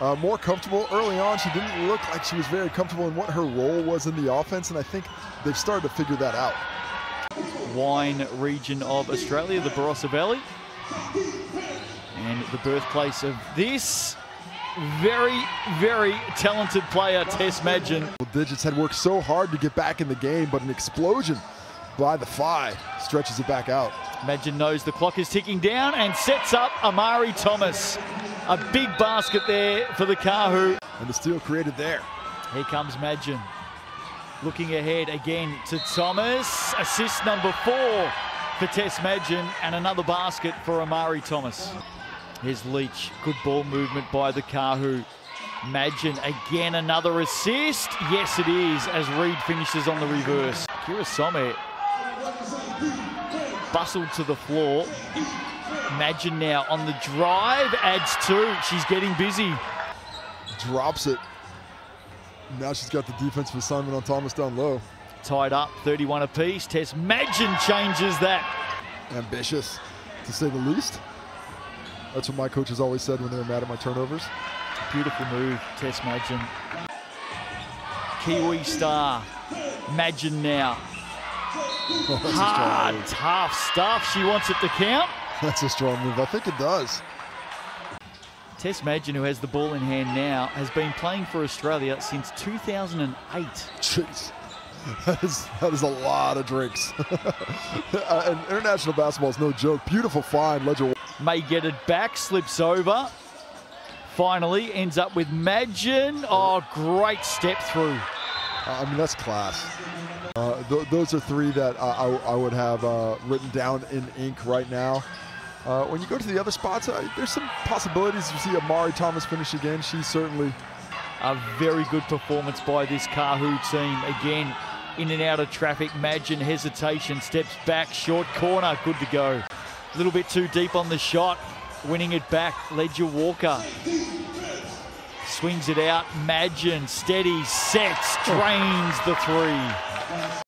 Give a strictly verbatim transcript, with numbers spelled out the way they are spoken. uh, more comfortable. Early on, she didn't look like she was very comfortable in what her role was in the offense, and I think they've started to figure that out. Wine region of Australia, the Barossa Valley, and the birthplace of this very, very talented player, Tess Madgen. Well, Digits had worked so hard to get back in the game, but an explosion by the Fly stretches it back out. Madgen knows the clock is ticking down and sets up Amari Thomas. A big basket there for the Kahu. And the steal created there. Here comes Madgen. Looking ahead again to Thomas. Assist number four for Tess Madgen, and another basket for Amari Thomas. Here's Leach. Good ball movement by the Kahu. Madgen again, another assist. Yes, it is, as Reed finishes on the reverse. Kirasomet bustled to the floor. Madgen now on the drive, adds two. She's getting busy. Drops it. Now she's got the defensive assignment on Thomas down low. Tied up, thirty-one apiece. Tess Madgen changes that. Ambitious, to say the least. That's what my coaches always said when they were mad at my turnovers. Beautiful move, Tess Madgen. Kiwi star, Madgen now. Oh, hard, tough stuff. She wants it to count. That's a strong move. I think it does. Tess Madgen, who has the ball in hand now, has been playing for Australia since two thousand eight. Jeez, that is, that is a lot of drinks. uh, and international basketball is no joke. Beautiful find, Ledger. May get it back, slips over. Finally ends up with Madgen. Oh, great step through. Uh, I mean, that's class. Uh, th those are three that uh, I, I would have uh, written down in ink right now. Uh, when you go to the other spots, uh, there's some possibilities. You see Amari Thomas finish again. She's certainly a very good performance by this Kahu team. Again, in and out of traffic. Madgen hesitation, steps back, short corner, good to go. A little bit too deep on the shot. Winning it back, Ledger Walker. Swings it out. Madgen, steady, sets, drains the three.